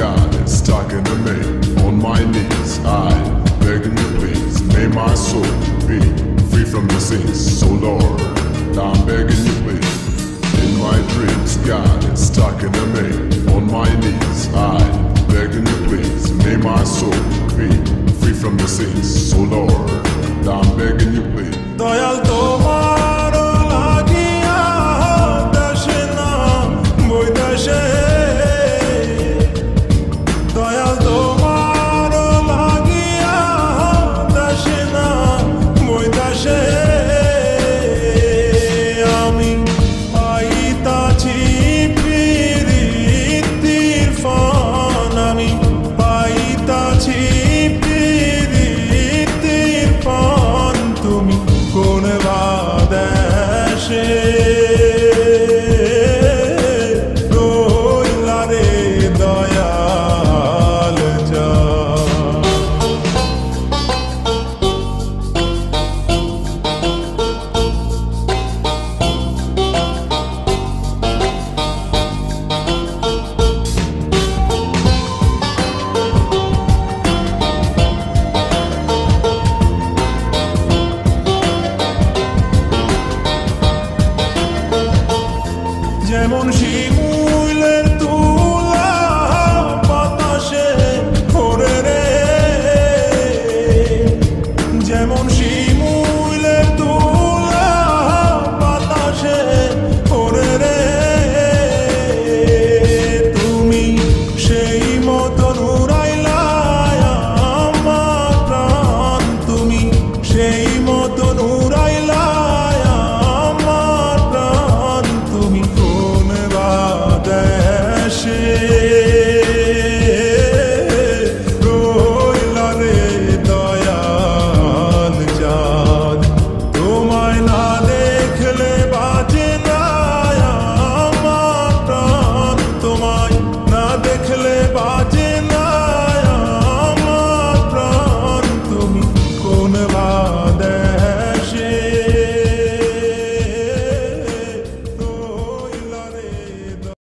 God is talking to me. On my knees, I begging you please, may my soul be free from disease. So Lord, I'm begging you please. In my dreams, God is talking to me. On my knees, I begging you please, may my soul be free from disease. So Lord, I'm begging you please.